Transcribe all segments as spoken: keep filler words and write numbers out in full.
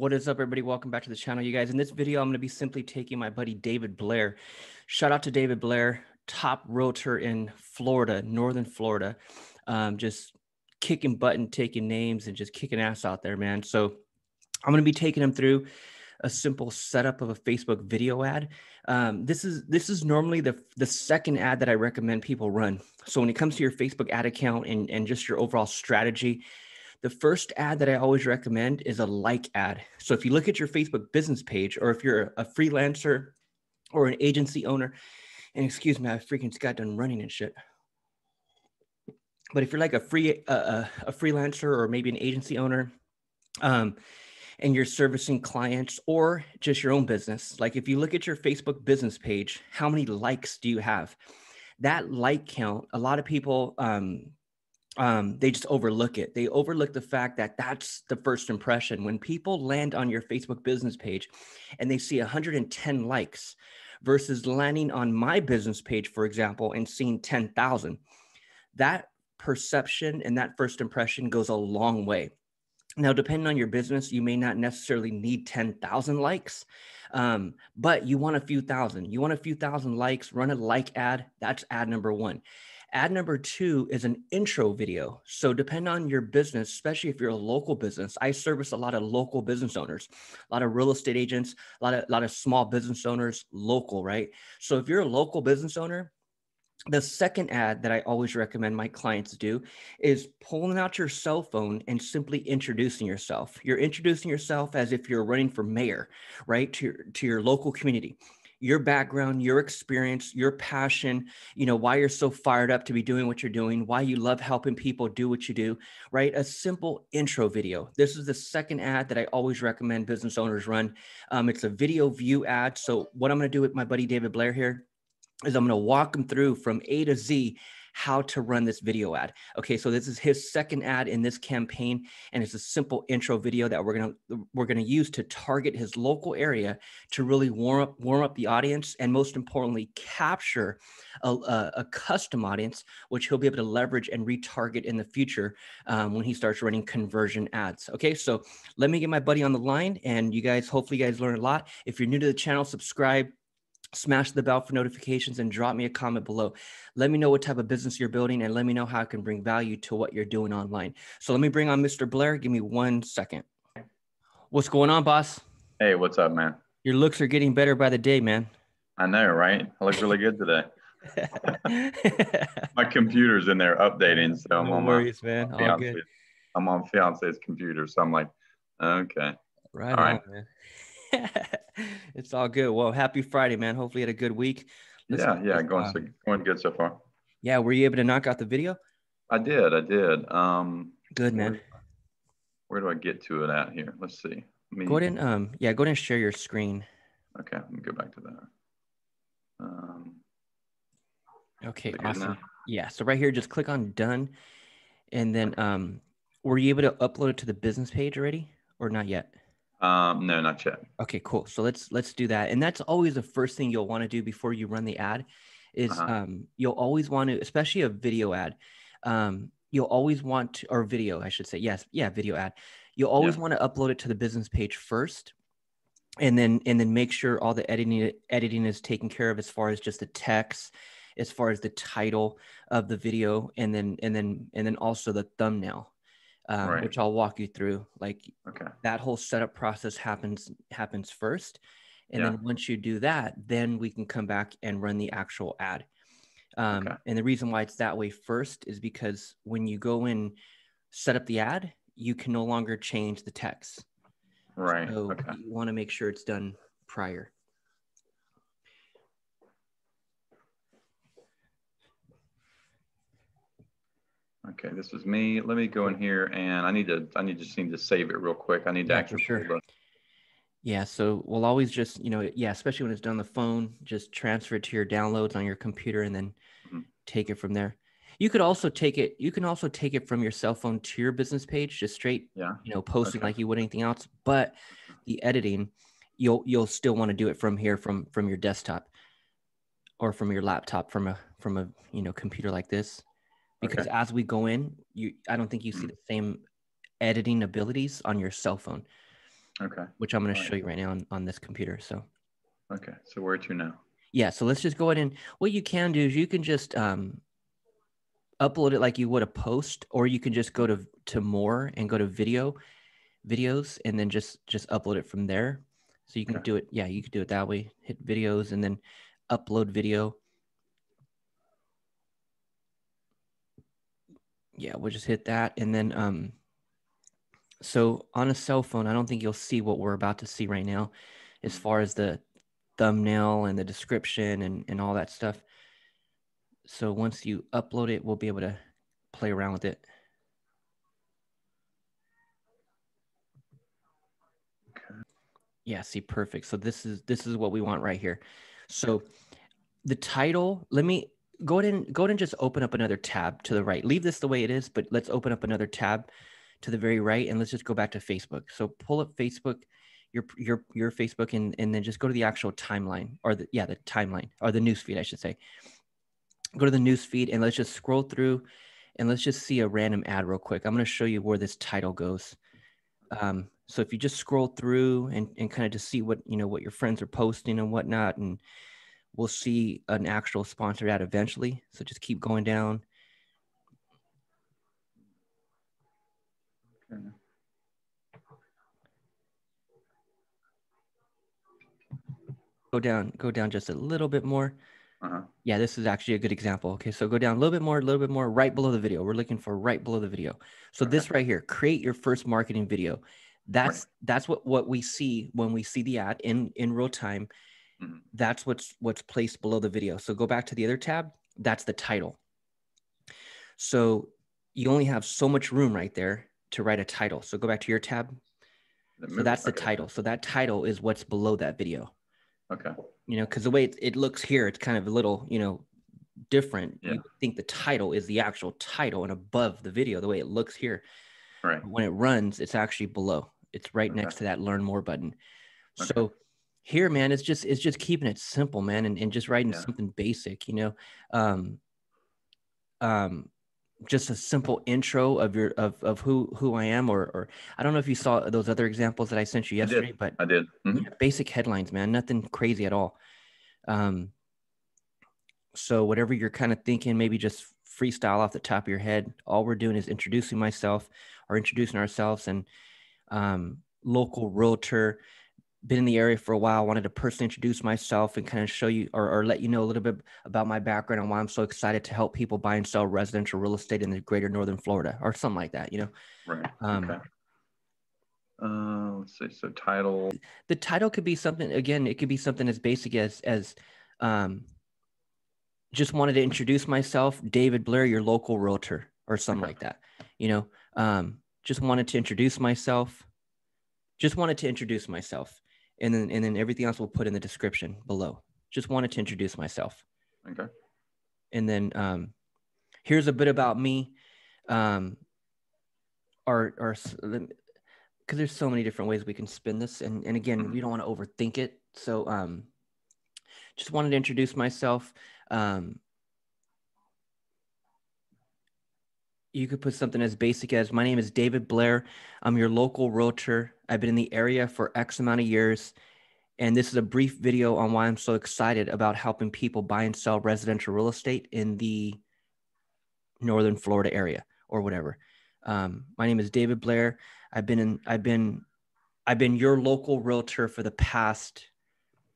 What is up, everybody? Welcome back to the channel, you guys. In this video, I'm going to be simply taking my buddy David Blair. Shout out to David Blair, top realtor in Florida, Northern Florida. Um, just kicking butt and taking names and just kicking ass out there, man. So I'm going to be taking him through a simple setup of a Facebook video ad. Um, this is this is normally the, the second ad that I recommend people run. So when it comes to your Facebook ad account and, and just your overall strategy, the first ad that I always recommend is a like ad. So if you look at your Facebook business page, or if you're a freelancer or an agency owner, and excuse me, I freaking just got done running and shit. But if you're like a free uh, a freelancer or maybe an agency owner, um, and you're servicing clients or just your own business, like if you look at your Facebook business page, how many likes do you have? That like count, a lot of people, um, um, they just overlook it. They overlook the fact that that's the first impression. When people land on your Facebook business page and they see one hundred ten likes versus landing on my business page, for example, and seeing ten thousand, that perception and that first impression goes a long way. Now, depending on your business, you may not necessarily need ten thousand likes, um, but you want a few thousand. You want a few thousand likes, run a like ad. That's ad number one. Ad number two is an intro video. So depending on your business, especially if you're a local business, I service a lot of local business owners, a lot of real estate agents, a lot of, a lot of small business owners, local, right? So if you're a local business owner, the second ad that I always recommend my clients do is pulling out your cell phone and simply introducing yourself. You're introducing yourself as if you're running for mayor, right? To your, to your local community, your background, your experience, your passion, you know, why you're so fired up to be doing what you're doing, why you love helping people do what you do, right? A simple intro video. This is the second ad that I always recommend business owners run. Um, it's a video view ad. So what I'm going to do with my buddy David Blair here is I'm going to walk them through from A to Z how to run this video ad. Okay, so this is his second ad in this campaign, and it's a simple intro video that we're going to we're going to use to target his local area to really warm up warm up the audience, and most importantly, capture a, a, a custom audience, which he'll be able to leverage and retarget in the future um, when he starts running conversion ads. Okay, so let me get my buddy on the line, and you guys, hopefully you guys learn a lot. If you're new to the channel, subscribe, smash the bell for notifications, and drop me a comment below. Let me know what type of business you're building, and let me know how I can bring value to what you're doing online. So let me bring on Mister Blair. Give me one second. What's going on, boss? Hey, what's up, man? Your looks are getting better by the day, man. I know, right? I look really good today. My computer's in there updating, so I'm no on worries, my man. All good. I'm on fiance's computer, so I'm like, okay, right, all on, right, man. It's all good. Well, happy Friday, man. Hopefully you had a good week. Let's yeah, yeah, going, uh, so, going good so far. Yeah, were you able to knock out the video? I did, I did. Um, good, man. Where, where do I get to it at here? Let's see. Let me, go ahead and, um, yeah, go ahead and share your screen. Okay, let me go back to that. Um, okay, awesome. Yeah, so right here, just click on done. And then um, were you able to upload it to the business page already or not yet? Um, no, not yet. Okay, cool. So let's, let's do that. And that's always the first thing you'll want to do before you run the ad is, uh-huh. um, you'll always want to, especially a video ad. Um, you'll always want to, or video, I should say. Yes. Yeah. Video ad. You'll always yeah. want to upload it to the business page first. And then, and then make sure all the editing, editing is taken care of as far as just the text, as far as the title of the video. And then, and then, and then also the thumbnail. Um, right. Which I'll walk you through. Like okay. that whole setup process happens happens first, and yeah. then once you do that, then we can come back and run the actual ad. Um, okay. And the reason why it's that way first is because when you go and set up the ad, you can no longer change the text. Right. So okay. you want to make sure it's done prior. Okay, this is me. Let me go in here, and I need to. I need just need to save it real quick. I need to yeah, actually. For sure. Yeah. So we'll always just, you know, yeah, especially when it's done on the phone, just transfer it to your downloads on your computer, and then mm-hmm. take it from there. You could also take it. You can also take it from your cell phone to your business page, just straight. Yeah. You know, posting okay. like you would anything else, but the editing, you'll you'll still want to do it from here, from from your desktop, or from your laptop, from a from a you know computer like this. Because okay. as we go in, you I don't think you see the same editing abilities on your cell phone. Okay. Which I'm going to show you right now on, on this computer. So. Okay. So where to now? Yeah. So let's just go ahead and what you can do is you can just um, upload it like you would a post, or you can just go to, to more and go to video videos and then just, just upload it from there. So you can okay. do it. Yeah. You could do it that way. Hit videos and then upload video. Yeah. We'll just hit that. And then, um, so on a cell phone, I don't think you'll see what we're about to see right now as far as the thumbnail and the description and, and all that stuff. So once you upload it, we'll be able to play around with it. Okay. Yeah, see, perfect. So this is this is what we want right here. So the title, let me go ahead and go ahead and just open up another tab to the right. Leave this the way it is, but let's open up another tab to the very right, and let's just go back to Facebook. So pull up Facebook, your your your Facebook, and and then just go to the actual timeline, or the yeah the timeline or the newsfeed, I should say. Go to the newsfeed and let's just scroll through, and let's just see a random ad real quick. I'm going to show you where this title goes. Um, so if you just scroll through and and kind of just see what you know what your friends are posting and whatnot, and we'll see an actual sponsored ad eventually. So just keep going down. Go down, go down just a little bit more. Uh-huh. Yeah, this is actually a good example. Okay, so go down a little bit more, a little bit more, right below the video. We're looking for right below the video. So okay. this right here, create your first marketing video. That's right. that's what, what we see when we see the ad in, in real time. Mm-hmm. That's what's what's placed below the video. So go back to the other tab. That's the title. So you only have so much room right there to write a title. So go back to your tab. So that's the okay. title. So that title is what's below that video. Okay. You know, because the way it, it looks here, it's kind of a little, you know, different. Yeah. You think the title is the actual title and above the video, the way it looks here. Right. When it runs, it's actually below. It's right okay. next to that learn more button. Okay. So here, man, it's just it's just keeping it simple, man, and, and just writing yeah. something basic, you know. Um, um just a simple intro of your of of who who I am, or or I don't know if you saw those other examples that I sent you yesterday, I did. but I did mm-hmm. yeah, basic headlines, man, nothing crazy at all. Um, so whatever you're kind of thinking, maybe just freestyle off the top of your head. All we're doing is introducing myself or introducing ourselves, and um, local realtor, been in the area for a while, wanted to personally introduce myself and kind of show you or, or let you know a little bit about my background and why I'm so excited to help people buy and sell residential real estate in the greater Northern Florida, or something like that, you know? Right. Um, okay. Uh, let's see. So title. The title could be something, again, it could be something as basic as, as um, just wanted to introduce myself, David Blair, your local realtor, or something okay. like that, you know? Um, just wanted to introduce myself. Just wanted to introduce myself. And then, and then everything else we'll put in the description below. Just wanted to introduce myself. Okay. And then um, here's a bit about me. Um, or, or, because there's so many different ways we can spin this. And, and again, mm-hmm. we don't want to overthink it. So um, just wanted to introduce myself. Um, you could put something as basic as, my name is David Blair. I'm your local realtor. I've been in the area for X amount of years. And this is a brief video on why I'm so excited about helping people buy and sell residential real estate in the Northern Florida area, or whatever. Um, my name is David Blair. I've been in, I've been, I've been your local realtor for the past,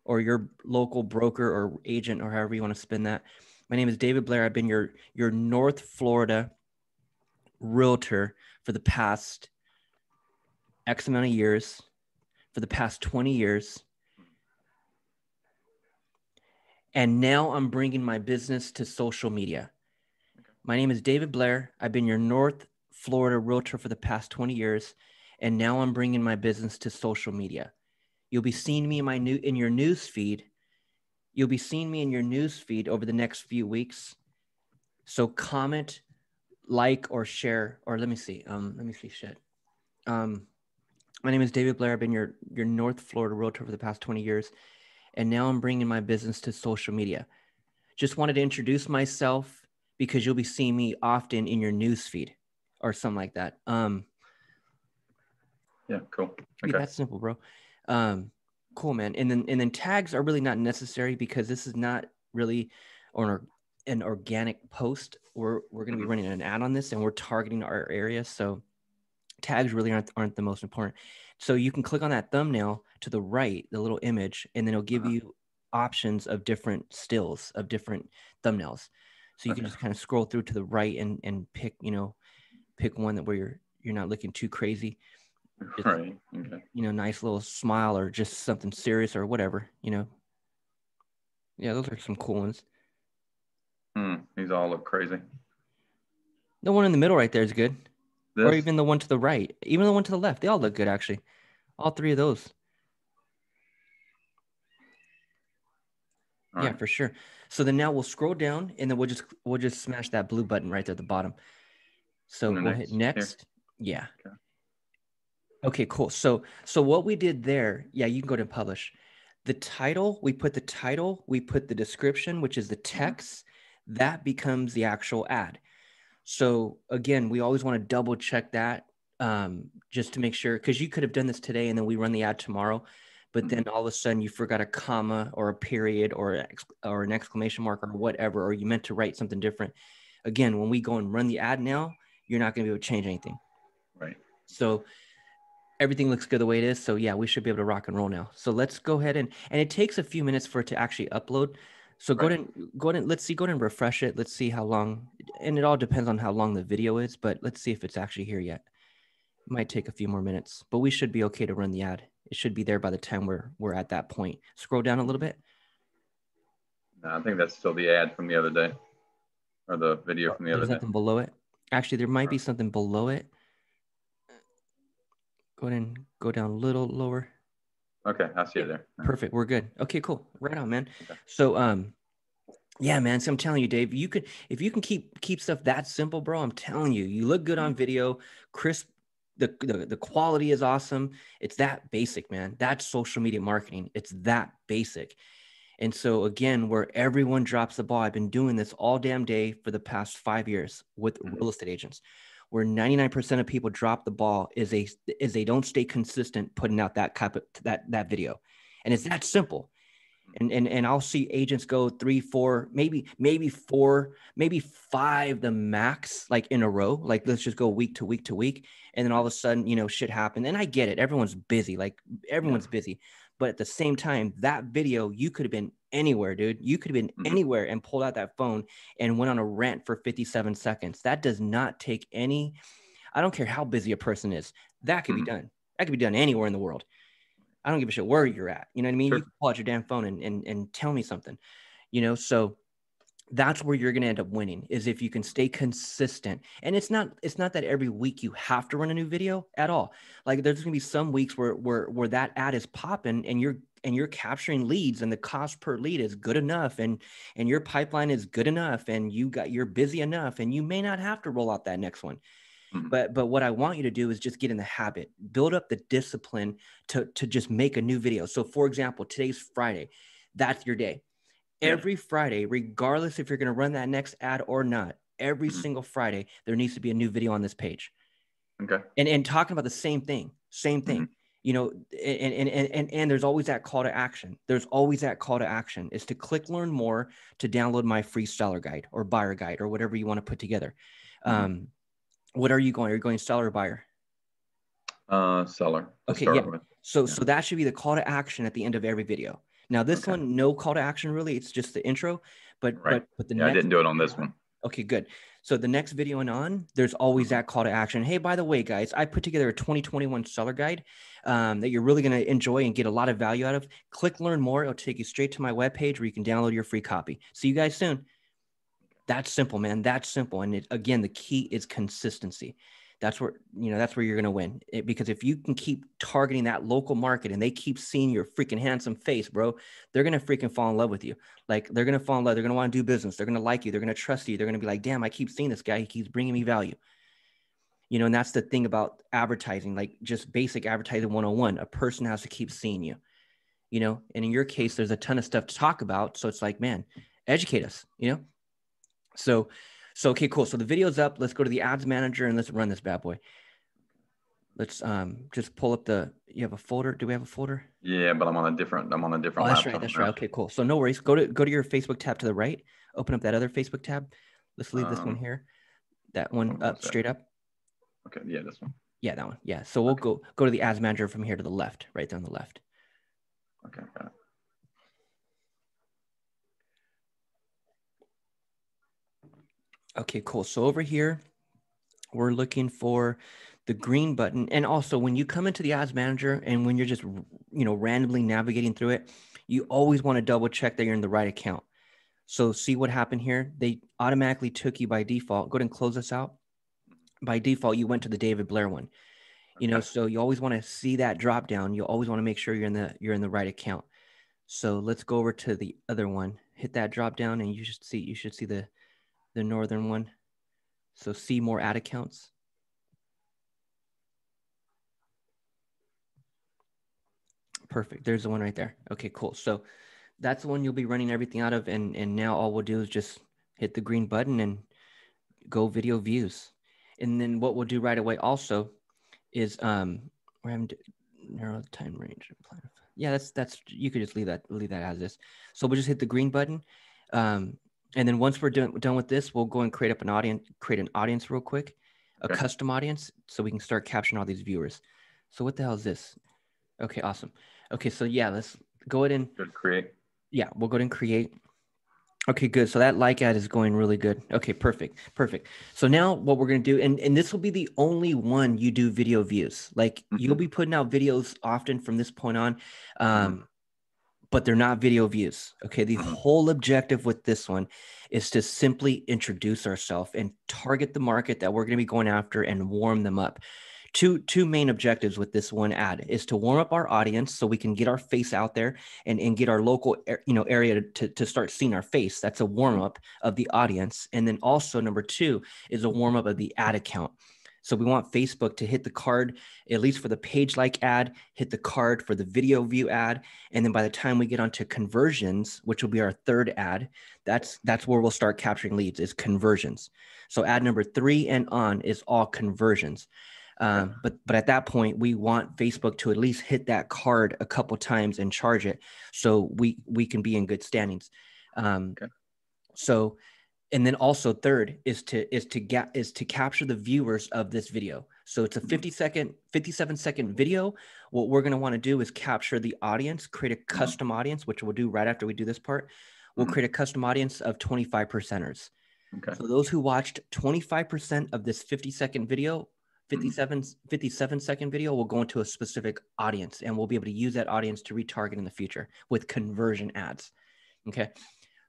or your local broker or agent, or however you want to spin that. My name is David Blair. I've been your, your North Florida realtor for the past X amount of years, for the past twenty years. And now I'm bringing my business to social media. My name is David Blair. I've been your North Florida realtor for the past twenty years. And now I'm bringing my business to social media. You'll be seeing me in my new, in your news feed. You'll be seeing me in your news feed over the next few weeks. So comment, like, or share, or let me see. Um, let me see shit. Um, My name is David Blair. I've been your, your North Florida realtor for the past twenty years. And now I'm bringing my business to social media. Just wanted to introduce myself because you'll be seeing me often in your newsfeed, or something like that. Um, Yeah, cool. Okay. Yeah, that's simple, bro. Um, cool, man. And then and then tags are really not necessary because this is not really on an organic post. We're we're going to be running an ad on this, and we're targeting our area. So tags really aren't aren't the most important. So you can click on that thumbnail to the right, the little image, and then it'll give you options of different stills of different thumbnails. So you okay. can just kind of scroll through to the right and and pick, you know, pick one that where you're you're not looking too crazy. Just, right. Okay. You know, nice little smile or just something serious or whatever, you know. Yeah, those are some cool ones. Hmm. These all look crazy. The one in the middle right there is good. This? Or even the one to the right, even the one to the left. They all look good, actually. All three of those. All yeah, right. for sure. So then now we'll scroll down, and then we'll just we'll just smash that blue button right there at the bottom. So we'll next, hit next. Here. Yeah. Okay. Okay, cool. So so what we did there, yeah, you can go to publish. The title, we put the title, we put the description, which is the text. That becomes the actual ad. So again, we always want to double check that um, just to make sure, because you could have done this today and then we run the ad tomorrow, but then all of a sudden you forgot a comma or a period or, or an exclamation mark or whatever, or you meant to write something different. Again, when we go and run the ad now, you're not going to be able to change anything. Right. So everything looks good the way it is. So yeah, we should be able to rock and roll now. So let's go ahead and, and it takes a few minutes for it to actually upload. So right. go ahead and go ahead and let's see, go ahead and refresh it. Let's see how long, and it all depends on how long the video is, but let's see if it's actually here yet. It might take a few more minutes, but we should be okay to run the ad. It should be there by the time we're, we're at that point. Scroll down a little bit. No, I think that's still the ad from the other day or the video from the There's other day. There's nothing below it. Actually, there might right. be something below it. Go ahead and go down a little lower. Okay, I see it there. Perfect. We're good. Okay, cool. Right on, man. Okay. So, um, yeah, man. So I'm telling you, Dave, you could if you can keep keep stuff that simple, bro. I'm telling you, you look good on video, crisp. The the, the quality is awesome. It's that basic, man. That's social media marketing. It's that basic. And so again, where everyone drops the ball. I've been doing this all damn day for the past five years with mm-hmm. real estate agents. Where ninety-nine percent of people drop the ball is they, is they don't stay consistent putting out that type of, that, that video. And it's that simple. And, and, and I'll see agents go three, four, maybe, maybe four, maybe five, the max, like in a row, like let's just go week to week to week. And then all of a sudden, you know, shit happened. And I get it. Everyone's busy. Like everyone's busy, but at the same time, that video, you could have been anywhere, dude. You could have been mm-hmm. anywhere and pulled out that phone and went on a rant for fifty-seven seconds. That does not take any, I don't care how busy a person is. That could mm-hmm. be done. That could be done anywhere in the world. I don't give a shit where you're at. You know what I mean? Sure. You can pull out your damn phone and, and, and tell me something, you know? So that's where you're going to end up winning is if you can stay consistent. And it's not, it's not that every week you have to run a new video at all. Like there's going to be some weeks where, where, where that ad is popping and you're, and you're capturing leads and the cost per lead is good enough. And, and your pipeline is good enough and you got, you're busy enough and you may not have to roll out that next one. Mm-hmm. But, but what I want you to do is just get in the habit, build up the discipline to, to just make a new video. So for example, today's Friday, that's your day. Every Friday, regardless if you're going to run that next ad or not, every mm-hmm. single Friday, there needs to be a new video on this page. Okay. And, and talking about the same thing, same thing, mm-hmm. you know, and, and, and, and, and there's always that call to action. There's always that call to action is to click, learn more, to download my free seller guide or buyer guide or whatever you want to put together. Mm-hmm. Um, what are you going? Are you going seller or buyer? Uh, seller. Okay. Yeah. So, yeah. so that should be the call to action at the end of every video. Now this okay. one, no call to action really. It's just the intro, but right. but, but the yeah, next I didn't do it on this one. Okay, good. So the next video and on, there's always that call to action. Hey, by the way, guys, I put together a twenty twenty-one seller guide um, that you're really going to enjoy and get a lot of value out of. Click learn more. It'll take you straight to my webpage where you can download your free copy. See you guys soon. That's simple, man. That's simple. And it, again, the key is consistency. That's where, you know, that's where you're going to win it, because if you can keep targeting that local market and they keep seeing your freaking handsome face, bro, they're going to freaking fall in love with you. Like they're going to fall in love. They're going to want to do business. They're going to like you. They're going to trust you. They're going to be like, damn, I keep seeing this guy. He keeps bringing me value. You know, and that's the thing about advertising, like just basic advertising one oh one, a person has to keep seeing you, you know, and in your case, there's a ton of stuff to talk about. So it's like, man, educate us, you know? So So, okay, cool. So the video's up. Let's go to the ads manager and let's run this bad boy. Let's um, just pull up the, you have a folder. Do we have a folder? Yeah, but I'm on a different, I'm on a different. Oh, that's right. That's right. Okay, cool. So no worries. Go to, go to your Facebook tab to the right. Open up that other Facebook tab. Let's leave um, this one here. That one up, that? straight up. Okay. Yeah, this one. Yeah, that one. Yeah. So we'll okay. go, go to the ads manager from here to the left, right there on the left. Okay. Got it. Okay, cool. So over here, we're looking for the green button. And also when you come into the ads manager and when you're just, you know, randomly navigating through it, you always want to double check that you're in the right account. So see what happened here. They automatically took you by default. Go ahead and close this out. By default, you went to the David Blair one, you know, so you always want to see that drop down. You always want to make sure you're in the, you're in the right account. So let's go over to the other one, hit that drop down, and you should see, you should see the, the Northern one. So see more ad accounts. Perfect. There's the one right there. Okay, cool. So that's the one you'll be running everything out of. And, and now all we'll do is just hit the green button and go video views. And then what we'll do right away also is um, we're having to narrow the time range. Yeah, that's, that's, you could just leave that, leave that as is. So we'll just hit the green button. Um, And then once we're done, done with this, we'll go and create up an audience, create an audience real quick, a okay. custom audience, so we can start capturing all these viewers. So what the hell is this? Okay, awesome. Okay, so yeah, let's go ahead and good create. Yeah, we'll go ahead and create. Okay, good. So that like ad is going really good. Okay, perfect, perfect. So now what we're gonna do, and, and this will be the only one you do video views. Like mm-hmm. you'll be putting out videos often from this point on. Um, mm-hmm. But they're not video views. Okay. The whole objective with this one is to simply introduce ourselves and target the market that we're going to be going after and warm them up. Two, two main objectives with this one ad is to warm up our audience so we can get our face out there and, and get our local you know, area to, to start seeing our face. That's a warm up of the audience. And then also number two is a warm up of the ad account. So we want Facebook to hit the card, at least for the page like ad, hit the card for the video view ad. And then by the time we get onto conversions, which will be our third ad, that's that's where we'll start capturing leads is conversions. So ad number three and on is all conversions. Um, but, but at that point, we want Facebook to at least hit that card a couple times and charge it so we, we can be in good standings. Um, okay. So... And then also third is to is to get is to capture the viewers of this video. So it's a fifty second, fifty-seven second video. What we're going to want to do is capture the audience, create a custom audience, which we'll do right after we do this part. We'll create a custom audience of twenty-five percenters. Okay. So those who watched twenty-five percent of this fifty second video, fifty-seven, fifty-seven second video will go into a specific audience, and we'll be able to use that audience to retarget in the future with conversion ads. Okay.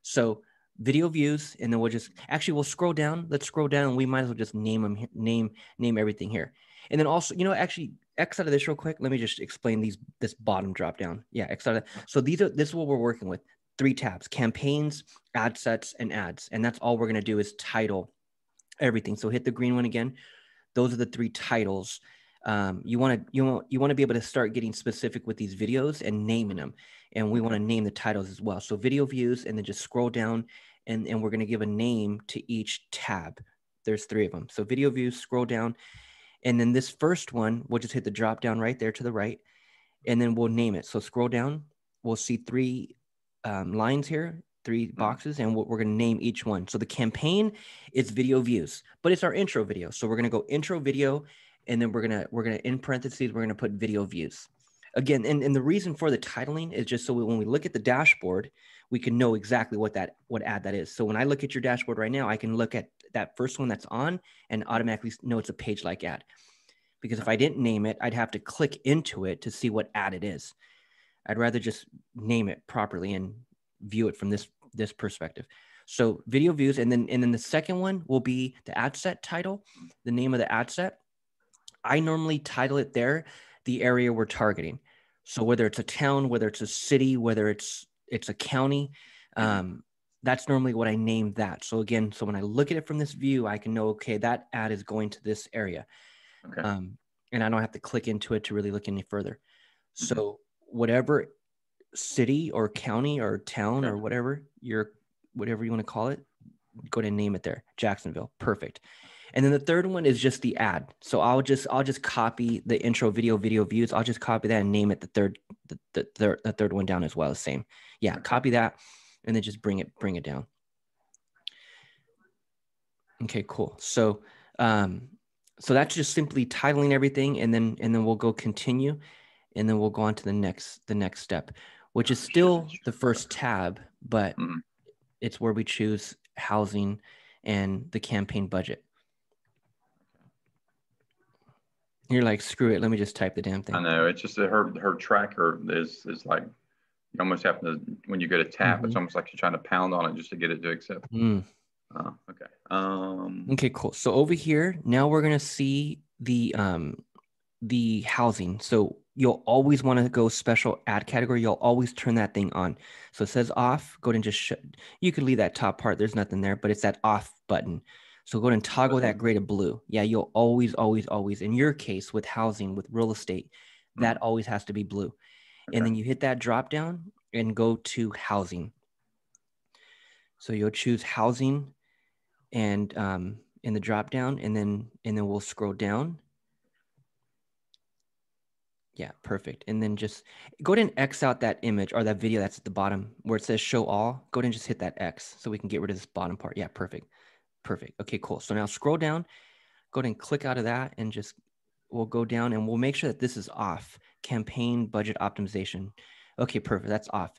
So video views, and then we'll just actually we'll scroll down. Let's scroll down. And we might as well just name them, name name everything here. And then also, you know, actually X out of this real quick. Let me just explain these this bottom drop down. Yeah, X out of that. So these are this is what we're working with. Three tabs: campaigns, ad sets, and ads. And that's all we're gonna do is title everything. So hit the green one again. Those are the three titles. Um, you want to you want you want to be able to start getting specific with these videos and naming them. And we want to name the titles as well. So video views, and then just scroll down, and, and we're going to give a name to each tab. There's three of them. So video views, scroll down. And then this first one, we'll just hit the drop down right there to the right. And then we'll name it. So scroll down. We'll see three um, lines here, three boxes, and we're going to name each one. So the campaign is video views, but it's our intro video. So we're going to go intro video, and then we're going to, we're going to, in parentheses, we're going to put video views. Again, and, and the reason for the titling is just so we, when we look at the dashboard, we can know exactly what that what ad that is. So when I look at your dashboard right now, I can look at that first one that's on and automatically know it's a page-like ad. Because if I didn't name it, I'd have to click into it to see what ad it is. I'd rather just name it properly and view it from this, this perspective. So video views, and then, and then the second one will be the ad set title, the name of the ad set. I normally title it there, the area we're targeting. So whether it's a town, whether it's a city, whether it's it's a county, um, that's normally what I name that. So again, so when I look at it from this view, I can know, okay, that ad is going to this area. Okay. Um, and I don't have to click into it to really look any further. So mm-hmm. whatever city or county or town okay. or whatever, your, whatever you want to call it, go ahead and name it there, Jacksonville. Perfect. And then the third one is just the ad. So I'll just I'll just copy the intro video video views. I'll just copy that and name it the third the the, the, the third one down as well. Same. Yeah, copy that and then just bring it bring it down. Okay, cool. So um, so that's just simply titling everything, and then and then we'll go continue, and then we'll go on to the next the next step, which is still the first tab, but mm-hmm. it's where we choose housing and the campaign budget. You're like, screw it, let me just type the damn thing. I know, it's just that her her tracker is is like, you almost have to, when you go to tap, mm-hmm. it's almost like you're trying to pound on it just to get it to accept. Mm. Uh, okay. Um, okay, cool. So over here, now we're gonna see the um the housing. So you'll always want to go special ad category. You'll always turn that thing on. So it says off, go ahead and just, sh you could leave that top part. There's nothing there, but it's that off button. So go ahead and toggle that gray to blue. Yeah, you'll always, always, always, in your case with housing, with real estate, that mm-hmm. always has to be blue. Okay. And then you hit that drop down and go to housing. So you'll choose housing and um, in the drop down, and then, and then we'll scroll down. Yeah, perfect. And then just go ahead and X out that image or that video that's at the bottom where it says show all. Go ahead and just hit that X so we can get rid of this bottom part. Yeah, perfect. Perfect. Okay, cool. So now scroll down, go ahead and click out of that, and just we'll go down and we'll make sure that this is off. Campaign budget optimization. Okay, perfect. That's off.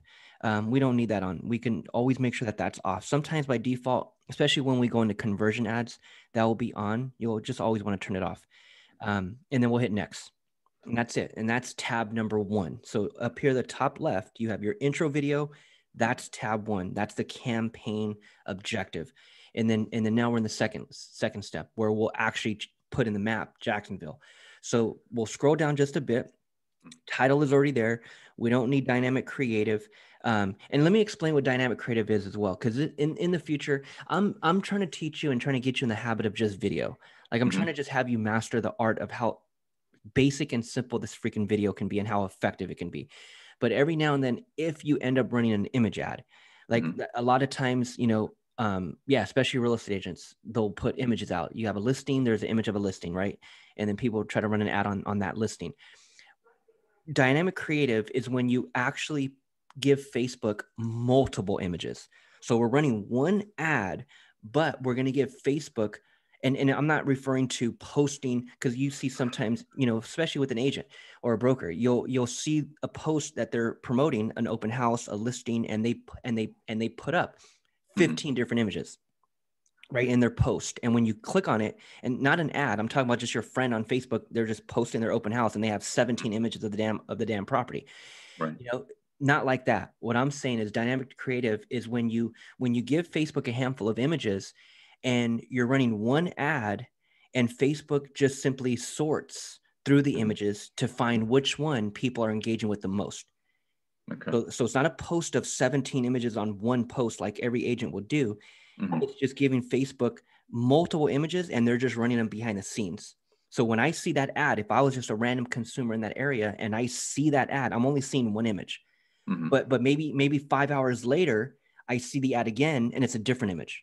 Um, we don't need that on. We can always make sure that that's off. Sometimes by default, especially when we go into conversion ads, that will be on. You'll just always want to turn it off. Um, and then we'll hit next. And that's it. And that's tab number one. So up here, the top left, you have your intro video. That's tab one. That's the campaign objective. And then, and then now we're in the second, second step where we'll actually put in the map Jacksonville. So we'll scroll down just a bit. Title is already there. We don't need dynamic creative. Um, and let me explain what dynamic creative is as well. Cause in, in the future, I'm, I'm trying to teach you and trying to get you in the habit of just video. Like I'm mm-hmm. trying to just have you master the art of how basic and simple this freaking video can be and how effective it can be. But every now and then, if you end up running an image ad, like mm-hmm. a lot of times, you know, um, yeah, especially real estate agents, they'll put images out. You have a listing, there's an image of a listing, right? And then people try to run an ad on, on that listing. Dynamic creative is when you actually give Facebook multiple images. So we're running one ad, but we're going to give Facebook. And, and I'm not referring to posting, because you see sometimes, you know, especially with an agent or a broker, you'll you'll see a post that they're promoting an open house, a listing, and they and they and they put up fifteen mm-hmm. different images, right, in their post. And when you click on it, and not an ad, I'm talking about just your friend on Facebook, they're just posting their open house and they have seventeen images of the damn of the damn property. Right. You know, not like that. What I'm saying is dynamic creative is when you when you give Facebook a handful of images, and you're running one ad, and Facebook just simply sorts through the images to find which one people are engaging with the most. Okay. So, so it's not a post of seventeen images on one post like every agent will do. Mm-hmm. It's just giving Facebook multiple images, and they're just running them behind the scenes. So when I see that ad, if I was just a random consumer in that area and I see that ad, I'm only seeing one image. Mm-hmm. But, but maybe, maybe five hours later, I see the ad again, and it's a different image.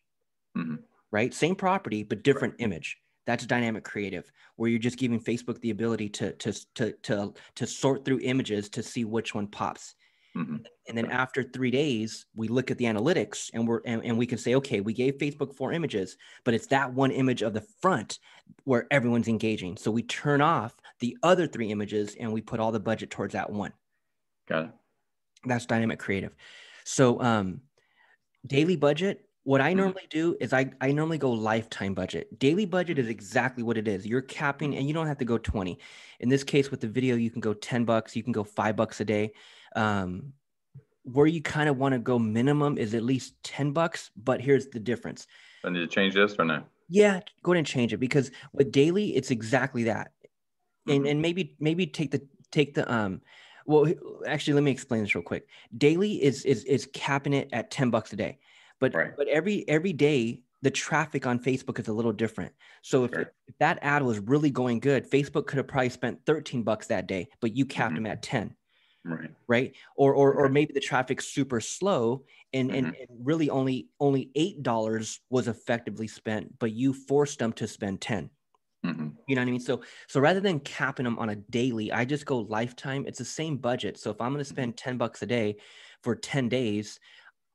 Mm-hmm. Right? Same property, but different right. image. That's dynamic creative, where you're just giving Facebook the ability to, to, to, to, to sort through images to see which one pops. Mm-hmm. And then after three days, we look at the analytics, and we're, and, and we can say, okay, we gave Facebook four images, but it's that one image of the front where everyone's engaging. So we turn off the other three images and we put all the budget towards that one. Got it. That's dynamic creative. So um, daily budget. What I normally do is I, I normally go lifetime budget. Daily budget is exactly what it is. You're capping, and you don't have to go twenty. In this case, with the video, you can go ten bucks. You can go five bucks a day. Um, where you kind of want to go minimum is at least ten bucks. But here's the difference. I need to change this or no? Yeah, go ahead and change it, because with daily, it's exactly that. And mm-hmm. and maybe maybe take the take the um. Well, actually, let me explain this real quick. Daily is is is capping it at ten bucks a day. But, right. but every every day, the traffic on Facebook is a little different. So if, sure. if that ad was really going good, Facebook could have probably spent thirteen bucks that day, but you capped mm-hmm. them at ten. Right. Right. Or, or, or maybe the traffic's super slow and, mm-hmm. and, and really only, only eight dollars was effectively spent, but you forced them to spend ten. Mm-hmm. You know what I mean? So, so rather than capping them on a daily, I just go lifetime. It's the same budget. So if I'm going to spend ten bucks a day for ten days,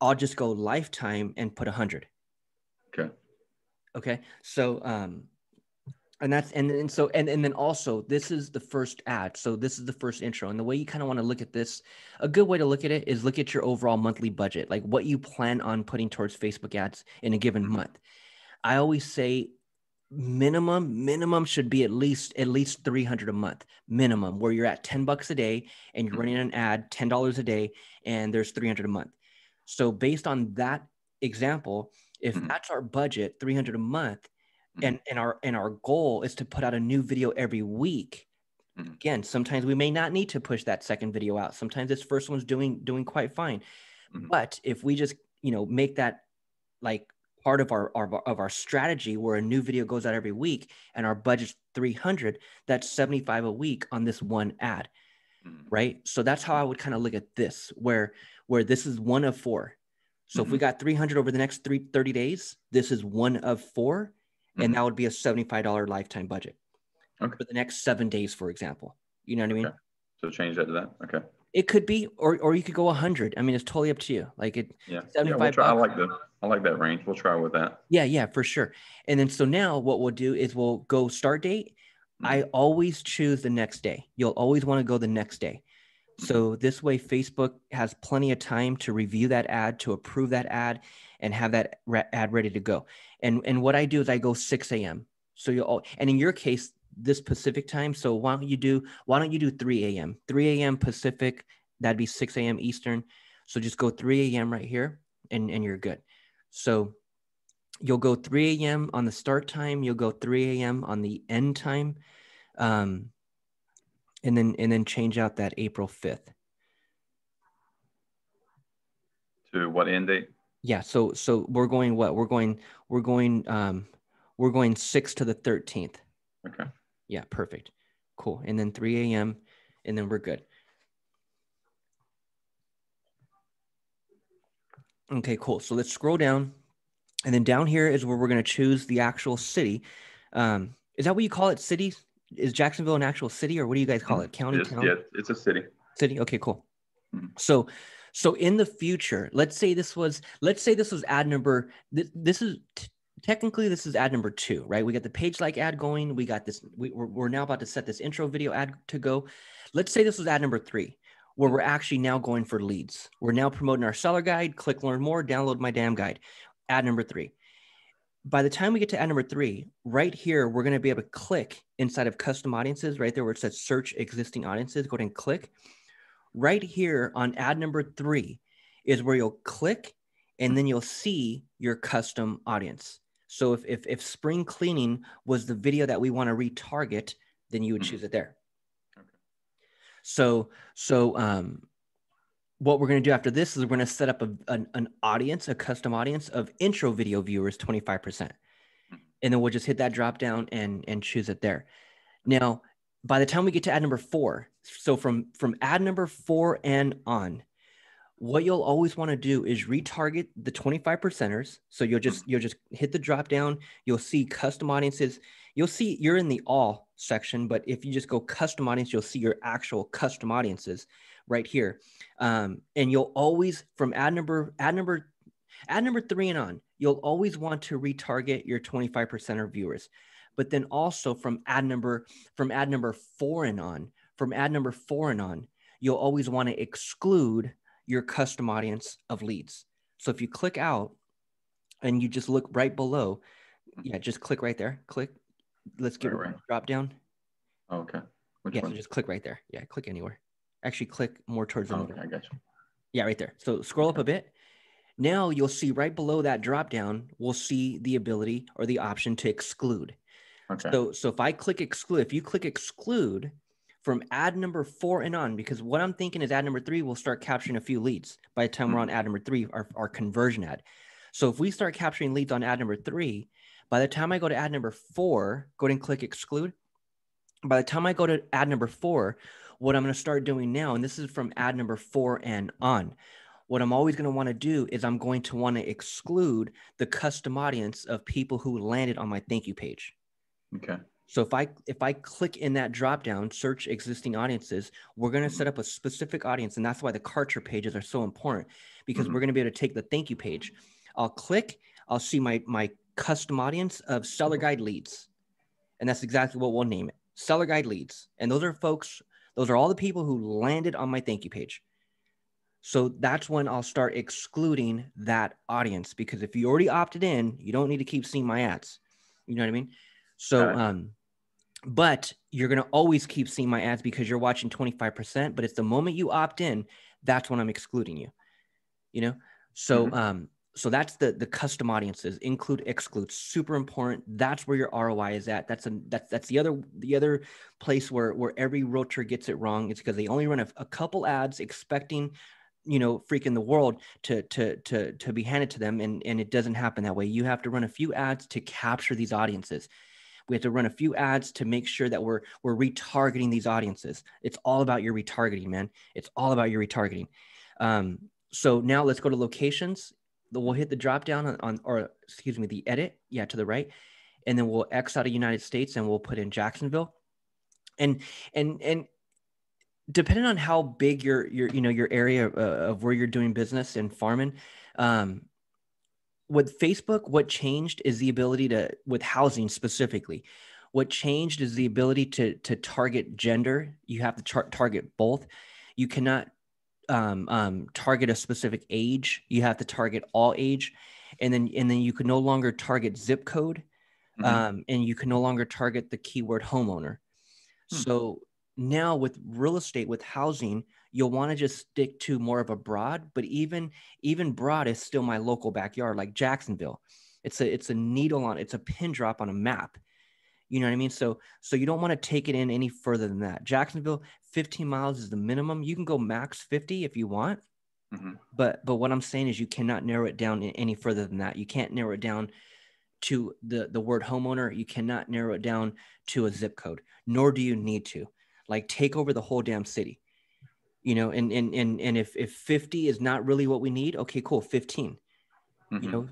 I'll just go lifetime and put a hundred. Okay. Okay. So, um, and that's, and, and so, and, and then also this is the first ad. So this is the first intro, and the way you kind of want to look at this, a good way to look at it is look at your overall monthly budget, like what you plan on putting towards Facebook ads in a given month. I always say minimum, minimum should be at least, at least three hundred a month minimum, where you're at ten bucks a day and you're running an ad, ten dollars a day, and there's three hundred a month. So based on that example, if that's our budget, three hundred a month, and, and our, and our goal is to put out a new video every week. Mm-hmm. Again, sometimes we may not need to push that second video out. Sometimes this first one's doing, doing quite fine. Mm-hmm. But if we just, you know, make that like part of our, our, of our strategy where a new video goes out every week and our budget's three hundred, that's seventy-five a week on this one ad. Mm-hmm. Right. So that's how I would kind of look at this, where, where this is one of four. So mm-hmm. if we got three hundred over the next three, thirty days, this is one of four. And that would be a seventy-five dollars lifetime budget okay. for the next seven days, for example. You know what I mean? Okay. So change that to that. Okay. It could be, or or you could go a hundred. I mean, it's totally up to you. Like it, yeah. seventy-five yeah, we'll try. I like the, I like that range. We'll try with that. Yeah, yeah, for sure. And then so now what we'll do is we'll go start date. Mm-hmm. I always choose the next day. You'll always want to go the next day. So this way, Facebook has plenty of time to review that ad, to approve that ad, and have that re- ad ready to go. And and what I do is I go six a.m. So you'll all, and in your case, this Pacific time. So why don't you do why don't you do three a.m. three a.m. Pacific? That'd be six a.m. Eastern. So just go three a.m. right here, and and you're good. So you'll go three a.m. on the start time. You'll go three a.m. on the end time. Um, And then and then change out that April fifth. To what end date? Yeah, so so we're going what? We're going we're going um we're going six to the thirteenth. Okay. Yeah, perfect. Cool. And then three a.m. and then we're good. Okay, cool. So let's scroll down. And then down here is where we're going to choose the actual city. Um, is that what you call it, cities? Is Jacksonville an actual city, or what do you guys call it? County? Yes, yeah, it's a city. City. Okay, cool. Mm-hmm. So, so in the future, let's say this was, let's say this was ad number, th- this is t- technically, this is ad number two, right? We got the page like ad going. We got this, we, we're, we're now about to set this intro video ad to go. Let's say this was ad number three, where we're actually now going for leads. We're now promoting our seller guide, click learn more, download my damn guide, ad number three. By the time we get to ad number three, right here, we're going to be able to click inside of custom audiences, right there where it says search existing audiences, go ahead and click. Right here on ad number three is where you'll click, and then you'll see your custom audience. So if, if, if spring cleaning was the video that we want to retarget, then you would choose it there. Okay. So, so, um, what we're going to do after this is we're going to set up a, an, an audience, a custom audience of intro video viewers, twenty-five percent. And then we'll just hit that drop down and, and choose it there. Now, by the time we get to ad number four, so from, from ad number four and on, what you'll always want to do is retarget the twenty-five percenters. So you'll just, you'll just hit the drop down. You'll see custom audiences. You'll see you're in the all section, but if you just go custom audience, you'll see your actual custom audiences right here. Um, and you'll always, from ad number, ad number, ad number three and on, you'll always want to retarget your twenty-five percent viewers. But then also from ad number, from ad number four and on, from ad number four and on, you'll always want to exclude your custom audience of leads. So if you click out and you just look right below, yeah, just click right there. Click, let's get right, right. drop down. Oh, okay. Which yeah, one? So just click right there. Yeah, click anywhere. Actually click more towards the oh, okay, I got you. Yeah, right there. So scroll up a bit. Now you'll see right below that drop down, we'll see the ability or the option to exclude. Okay. So, so if I click exclude, if you click exclude from ad number four and on, because what I'm thinking is ad number three, we'll start capturing a few leads by the time mm-hmm. we're on ad number three, our, our conversion ad. So if we start capturing leads on ad number three, by the time I go to ad number four, go ahead and click exclude. By the time I go to ad number four, What I'm going to start doing now, and this is from ad number four and on, what I'm always going to want to do is I'm going to want to exclude the custom audience of people who landed on my thank you page. Okay. So if I, if I click in that dropdown, search existing audiences, we're going to set up a specific audience. And that's why the Kartra pages are so important, because mm-hmm. we're going to be able to take the thank you page. I'll click, I'll see my, my custom audience of seller guide leads. And that's exactly what we'll name it. Seller guide leads. And those are folks, those are all the people who landed on my thank you page. So that's when I'll start excluding that audience, because if you already opted in, you don't need to keep seeing my ads. You know what I mean? So, right. um, but you're going to always keep seeing my ads because you're watching twenty-five percent, but it's the moment you opt in, that's when I'm excluding you, you know? So, mm-hmm. um, so that's the, the custom audiences, include, exclude, super important. That's where your R O I is at. That's a, that's, that's the other, the other place where, where every realtor gets it wrong. It's because they only run a, a couple ads expecting, you know, freaking the world to, to, to, to be handed to them. And, and it doesn't happen that way. You have to run a few ads to capture these audiences. We have to run a few ads to make sure that we're, we're retargeting these audiences. It's all about your retargeting, man. It's all about your retargeting. Um, so now let's go to locations. We'll hit the drop down on, on, or excuse me, the edit. Yeah, to the right. And then we'll X out of United States and we'll put in Jacksonville. And, and, and depending on how big your, your, you know, your area of, uh, of where you're doing business and farming, um, with Facebook, what changed is the ability to, with housing specifically, what changed is the ability to, to target gender. You have to tar- target both. You cannot um, um, target a specific age. You have to target all age. And then, and then you can no longer target zip code. Mm-hmm. um, and you can no longer target the keyword homeowner. Hmm. So now with real estate, with housing, you'll want to just stick to more of a broad, but even, even broad is still my local backyard, like Jacksonville. It's a, it's a needle on, it's a pin drop on a map. You know what I mean? So, so you don't want to take it in any further than that. Jacksonville, fifteen miles is the minimum. You can go max fifty if you want, mm-hmm. but, but what I'm saying is you cannot narrow it down any further than that. You can't narrow it down to the, the word homeowner. You cannot narrow it down to a zip code, nor do you need to. Like, take over the whole damn city. You know, and, and, and, and if, if fifty is not really what we need, okay, cool. fifteen, mm-hmm. you know,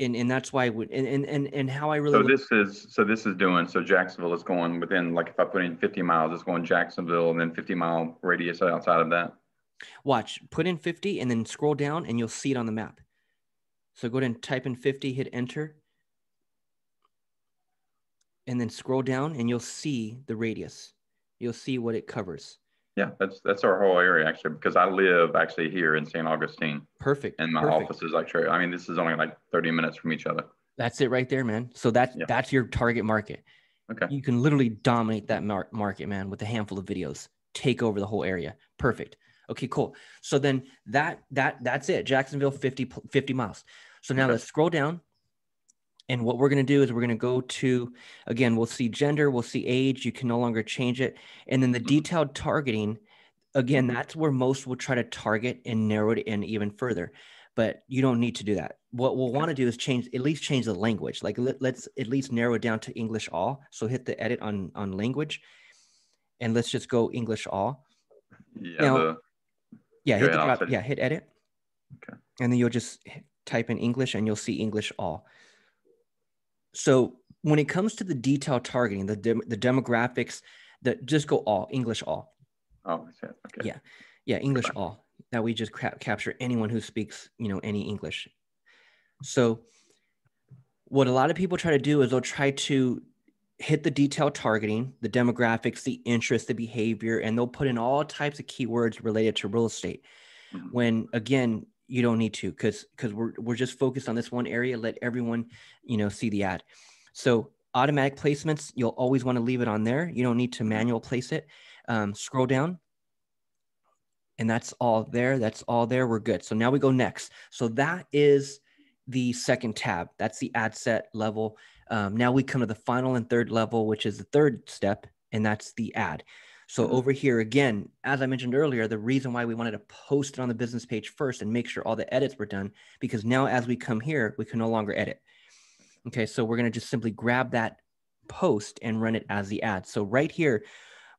and, and that's why I would, and, and, and, and how I really, so would, this is, so this is doing, so Jacksonville is going within, like if I put in fifty miles, it's going Jacksonville and then fifty mile radius outside of that. Watch, put in fifty and then scroll down and you'll see it on the map. So go ahead and type in fifty, hit enter. And then scroll down and you'll see the radius. You'll see what it covers. Yeah, that's that's our whole area, actually, because I live actually here in Saint Augustine. Perfect. And my Perfect. office is like, I mean, this is only like thirty minutes from each other. That's it right there, man. So that's, yeah. that's your target market. Okay. You can literally dominate that mar- market, man, with a handful of videos. Take over the whole area. Perfect. Okay, cool. So then that that that's it. Jacksonville, fifty miles. So now okay. let's scroll down. And what we're going to do is we're going to go to, again, we'll see gender, we'll see age, you can no longer change it. And then the detailed targeting, again, that's where most will try to target and narrow it in even further. But you don't need to do that. What we'll want to do is change, at least change the language. Like let, let's at least narrow it down to English all. So hit the edit on, on language and let's just go English all. Yeah, now, the, yeah, hit, the drop, yeah hit edit. Okay. And then you'll just type in English and you'll see English all. So when it comes to the detail targeting, the dem- the demographics, that just go all English all. Oh, okay. Yeah, yeah, English Goodbye. all. That we just ca- capture anyone who speaks, you know, any English. So what a lot of people try to do is they'll try to hit the detail targeting, the demographics, the interest, the behavior, and they'll put in all types of keywords related to real estate. Mm-hmm. When again, you don't need to, because because we're we're just focused on this one area. Let everyone, you know, see the ad. So automatic placements, you'll always want to leave it on there. You don't need to manual place it. Um, scroll down. And that's all there. That's all there. We're good. So now we go next. So that is the second tab. That's the ad set level. Um, now we come to the final and third level, which is the third step. And that's the ad. So over here, again, as I mentioned earlier, the reason why we wanted to post it on the business page first and make sure all the edits were done, because now as we come here, we can no longer edit. Okay, so we're going to just simply grab that post and run it as the ad. So right here,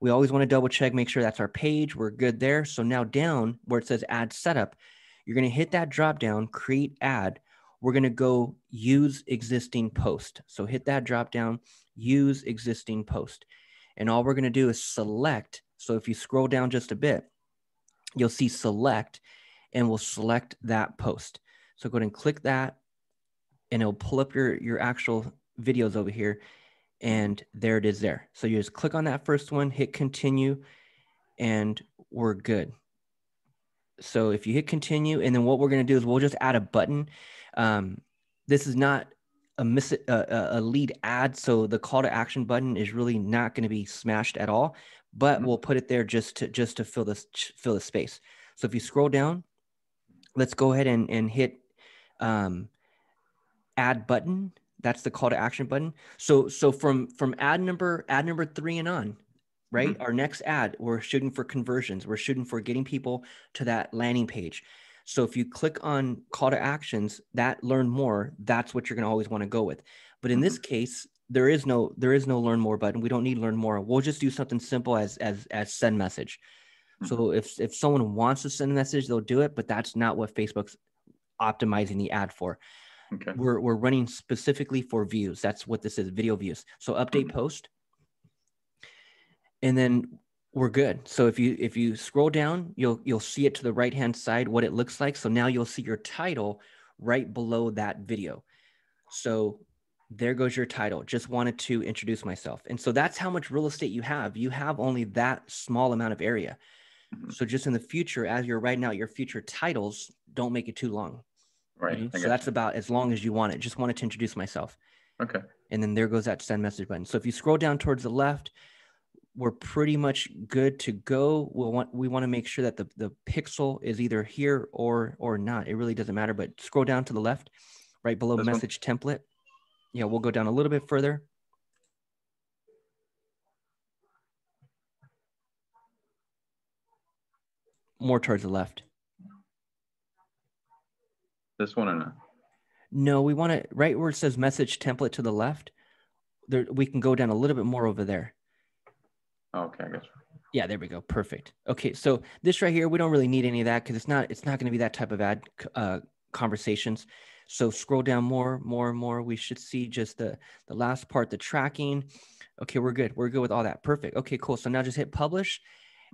We always want to double check, make sure that's our page. We're good there. So now down where it says ad setup, you're going to hit that drop down, create ad. We're going to go use existing post. So hit that drop down, use existing post. And all we're going to do is select. So if you scroll down just a bit, you'll see select, and we'll select that post. So go ahead and click that, and it'll pull up your, your actual videos over here. And there it is there. So you just click on that first one, hit continue, and we're good. So if you hit continue, and then what we're going to do is we'll just add a button. Um, this is not a, miss, a, a lead ad, so the call to action button is really not going to be smashed at all, but mm-hmm. we'll put it there just to, just to fill this, fill the space. So if you scroll down, let's go ahead and, and hit um, add button. That's the call to action button. So, so from, from ad number, ad number three and on, right? Mm-hmm. Our next ad, we're shooting for conversions. We're shooting for getting people to that landing page. So if you click on call to actions, that learn more, that's what you're going to always want to go with. But in mm-hmm. this case, there is no, there is no learn more button. We don't need learn more. We'll just do something simple as, as, as send message. Mm-hmm. So if, if someone wants to send a message, they'll do it, but that's not what Facebook's optimizing the ad for. Okay. We're, we're running specifically for views. That's what this is, video views. So update mm-hmm. post, and then we're good. So if you if you scroll down, you'll you'll see it to the right hand side what it looks like. So now you'll see your title right below that video. So there goes your title. Just wanted to introduce myself. And so that's how much real estate you have. You have only that small amount of area. Mm-hmm. So just in the future, as you're writing out your future titles, don't make it too long. Right. Mm-hmm. So that's about as long as you want it. Just wanted to introduce myself. Okay. And then there goes that send message button. So if you scroll down towards the left, we're pretty much good to go. We'll want, we want to make sure that the, the pixel is either here or, or not. It really doesn't matter, but scroll down to the left, right below this message one? template. Yeah. We'll go down a little bit further. More towards the left. This one or not? No, we want to, right where it says message template to the left, there, we can go down a little bit more over there. Okay, I got you. Yeah, there we go. Perfect. Okay, so this right here, we don't really need any of that because it's not, it's not going to be that type of ad uh, conversations. So scroll down more, more, more. We should see just the, the last part, the tracking. Okay, we're good. We're good with all that. Perfect. Okay, cool. So now just hit publish,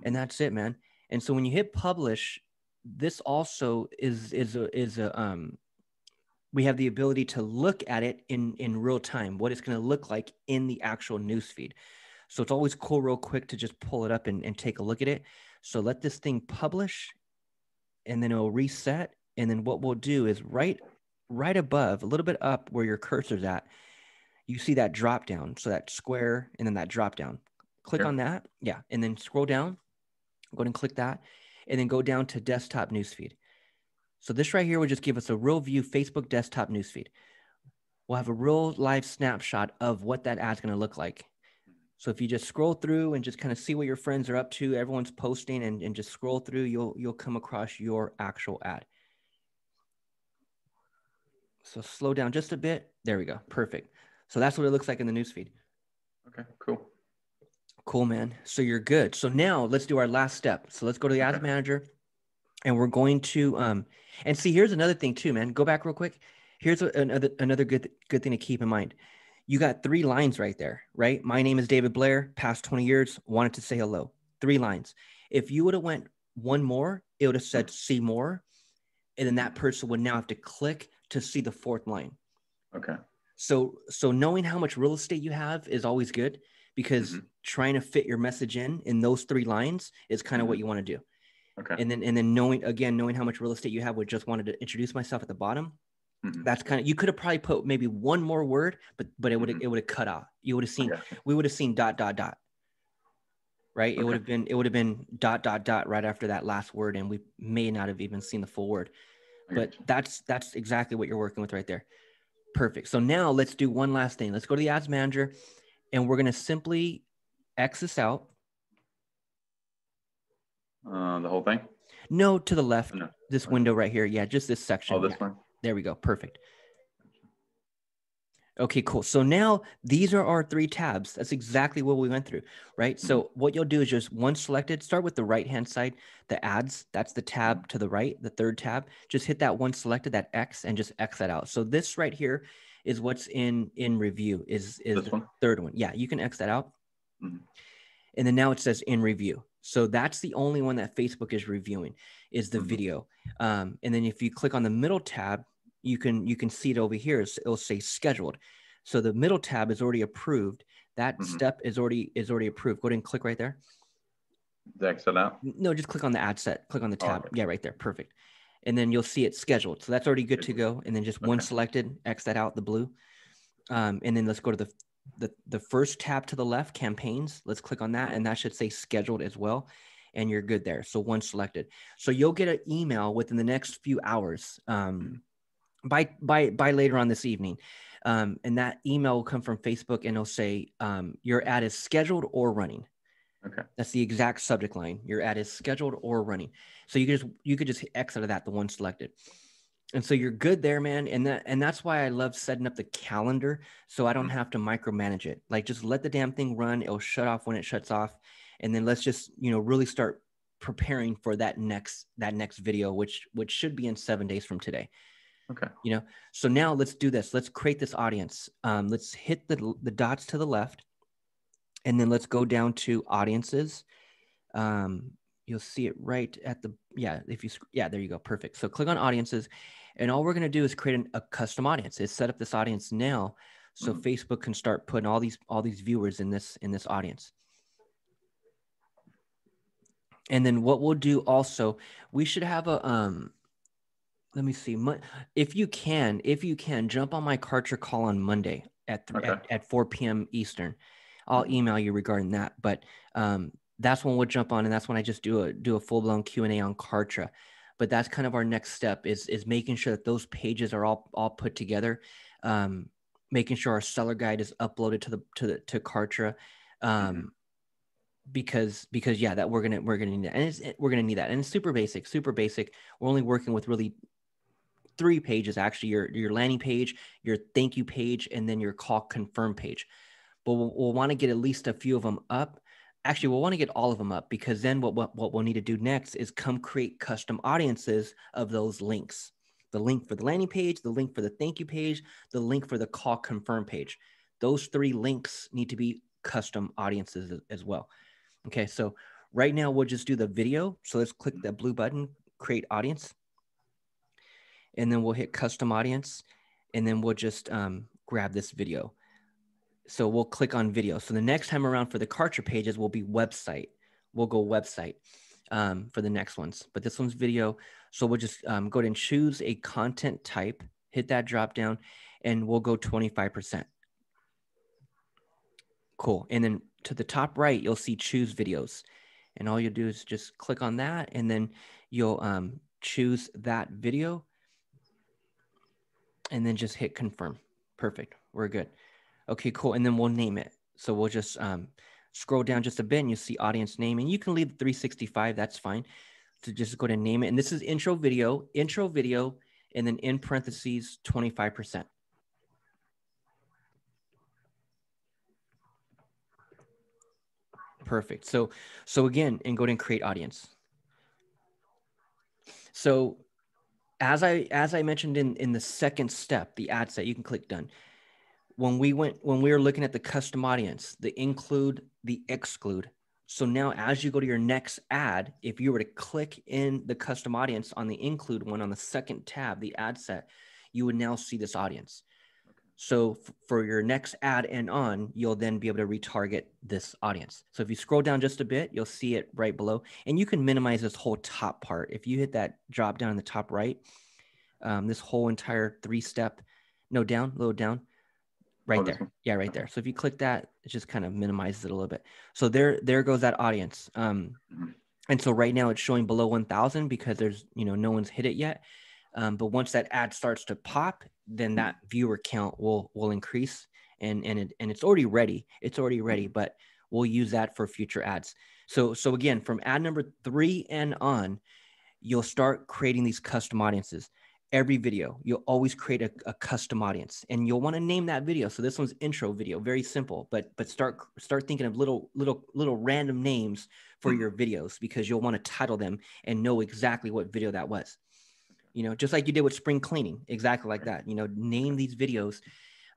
and that's it, man. And so when you hit publish, this also is is a, is a um we have the ability to look at it in in real time, what it's going to look like in the actual newsfeed. So it's always cool real quick to just pull it up and, and take a look at it. So let this thing publish, and then it'll reset. And then what we'll do is right right above, a little bit up where your cursor's at, you see that drop down, so that square and then that drop down. Click sure. on that, yeah, and then scroll down, go ahead and click that. And then go down to desktop newsfeed. So this right here would just give us a real view Facebook desktop newsfeed. We'll have a real live snapshot of what that ad's going to look like. So if you just scroll through and just kind of see what your friends are up to, everyone's posting, and, and just scroll through, you'll you'll come across your actual ad. So slow down just a bit. There we go. Perfect. So that's what it looks like in the newsfeed. Okay, cool. Cool, man. So you're good. So now let's do our last step. So let's go to the ads manager, and we're going to, um, and see, here's another thing too, man. Go back real quick. Here's another, another good, good thing to keep in mind. You got three lines right there, right? My name is David Blair, past twenty years, wanted to say hello. Three lines. If you would have went one more, it would have said see more. And then that person would now have to click to see the fourth line. Okay. So, so knowing how much real estate you have is always good, because mm-hmm. trying to fit your message in, in those three lines is kind of mm-hmm. what you want to do. Okay. And then, and then knowing, again, knowing how much real estate you have, we just wanted to introduce myself at the bottom. Mm-hmm. That's kind of, you could have probably put maybe one more word, but, but it would have, mm-hmm. it would have cut off. You would have seen, okay. we would have seen dot, dot, dot, right? Okay. It would have been, it would have been dot, dot, dot right after that last word. And we may not have even seen the full word, but that's, that's exactly what you're working with right there. Perfect. So now let's do one last thing. Let's go to the ads manager. And we're going to simply X this out. Uh, the whole thing? No, to the left. No. This window right here. Yeah, just this section. Oh, this yeah. one? There we go. Perfect. Okay, cool. So now these are our three tabs. That's exactly what we went through, right? So what you'll do is just once selected, start with the right-hand side, the ads, that's the tab to the right, the third tab, just hit that one selected, that X, and just X that out. So this right here is what's in, in review is, is the third one. Yeah, you can X that out. Mm-hmm. And then now it says in review. So that's the only one that Facebook is reviewing is the mm-hmm. video. Um, and then if you click on the middle tab, you can, you can see it over here. It'll say scheduled. So the middle tab is already approved. That mm-hmm. step is already, is already approved. Go ahead and click right there. X it out? No, just click on the ad set, click on the tab. Oh, okay. Yeah, right there. Perfect. And then you'll see it scheduled. So that's already good to go. And then just okay. one selected, X that out, the blue. Um, and then let's go to the, the, the first tab to the left, campaigns. Let's click on that. And that should say scheduled as well. And you're good there. So one selected. So you'll get an email within the next few hours. Um, mm-hmm. By, by, by later on this evening. Um, and that email will come from Facebook and it'll say, um, your ad is scheduled or running. Okay. That's the exact subject line. Your ad is scheduled or running. So you could just, you could just X out of that, the one selected. And so you're good there, man. And that, and that's why I love setting up the calendar. So I don't have to micromanage it. Like just let the damn thing run. It'll shut off when it shuts off. And then let's just, you know, really start preparing for that next, that next video, which, which should be in seven days from today. Okay. You know, so now let's do this. Let's create this audience. Um, let's hit the, the dots to the left and then let's go down to audiences. Um, you'll see it right at the, yeah, if you, yeah, there you go. Perfect. So click on audiences and all we're going to do is create an, a custom audience. It's set up this audience now. So mm-hmm. Facebook can start putting all these, all these viewers in this, in this audience. And then what we'll do also, we should have a, um, let me see. If you can, if you can, jump on my Kartra call on Monday at, th okay. at at four p m Eastern. I'll email you regarding that. But um, that's when we'll jump on, and that's when I just do a do a full blown Q and A on Kartra. But that's kind of our next step is is making sure that those pages are all all put together, um, making sure our seller guide is uploaded to the to the, to Kartra, um, mm-hmm. because because yeah, that we're gonna we're gonna need that, and it's, we're gonna need that, and it's super basic, super basic. We're only working with really three pages, actually, your, your landing page, your thank you page, and then your call confirm page. But we'll, we'll want to get at least a few of them up. Actually, we'll want to get all of them up because then what, what, what we'll need to do next is come create custom audiences of those links. The link for the landing page, the link for the thank you page, the link for the call confirm page. Those three links need to be custom audiences as well. Okay, so right now we'll just do the video. So let's click the blue button, create audience. And then we'll hit custom audience and then we'll just um, grab this video. So we'll click on video. So the next time around for the Kartra pages will be website. We'll go website um, for the next ones, but this one's video. So we'll just um, go ahead and choose a content type, hit that drop down and we'll go twenty-five percent. Cool. And then to the top right, you'll see choose videos. And all you do is just click on that and then you'll um, choose that video. And then just hit confirm. Perfect. We're good. Okay, cool. And then we'll name it. So we'll just um, scroll down just a bit and you see audience name and you can leave three sixty-five. That's fine. So just go to name it. And this is intro video, intro video, and then in parentheses, twenty-five percent. Perfect. So, so again, and go ahead and create audience. So As I as I mentioned in, in the second step, the ad set, you can click done. When we went when we were looking at the custom audience, the include, the exclude. So now as you go to your next ad, if you were to click in the custom audience on the include one on the second tab, the ad set, you would now see this audience. Okay. So for your next ad and on, you'll then be able to retarget this audience. So if you scroll down just a bit, you'll see it right below. And you can minimize this whole top part. If you hit that drop down in the top right, um, this whole entire three step, no down, low down, right oh, there. Yeah, right there. So if you click that, it just kind of minimizes it a little bit. So there, there goes that audience. Um, and so right now it's showing below one thousand because there's, you know, no one's hit it yet. Um, but once that ad starts to pop, then that viewer count will, will increase. And, and, it, and it's already ready. It's already ready, but we'll use that for future ads. So, so again, from ad number three and on, you'll start creating these custom audiences. every video, you'll always create a, a custom audience, and you'll want to name that video. So this one's intro video, very simple, but but start start thinking of little little little random names for your videos, because you'll want to title them and know exactly what video that was. You know, just like you did with spring cleaning, exactly like that. You know, name these videos,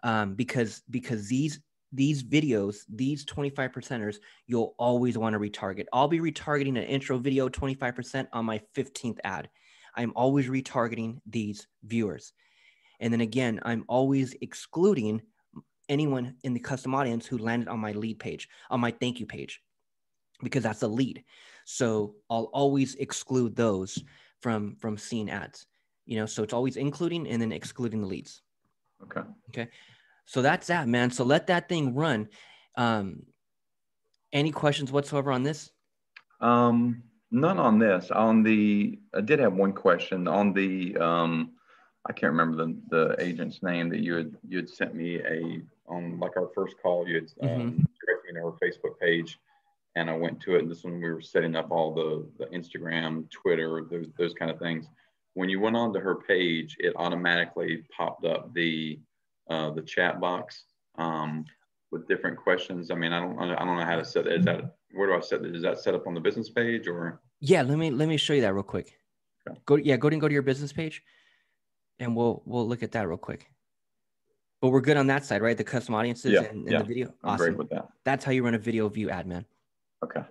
um, because because these these videos, these twenty-five percenters, you'll always want to retarget. I'll be retargeting an intro video twenty-five percent on my fifteenth ad. I'm always retargeting these viewers. And then again, I'm always excluding anyone in the custom audience who landed on my lead page, on my thank you page, because that's a lead. So I'll always exclude those from, from seeing ads, you know, so it's always including and then excluding the leads. Okay. Okay. So that's that, man. So let that thing run. Um, any questions whatsoever on this? Um, None on this. On the, I did have one question on the, um, I can't remember the, the agent's name that you had, you had sent me a, on like our first call, you had directed um, mm-hmm. me to our Facebook page, and I went to it. And this one, we were setting up all the, the Instagram, Twitter, those, those kind of things. When you went onto her page, it automatically popped up the, uh, the chat box, um, with different questions. I mean, I don't, I don't know how to set that. Is that, where do I set that? Is that set up on the business page or? Yeah, let me, let me show you that real quick. Okay. Go, yeah, go and go to your business page, and we'll, we'll look at that real quick. But we're good on that side, right? The custom audiences yeah, and, and yeah. the video. Awesome. I'm great with that. That's how you run a video view ad, man. Okay.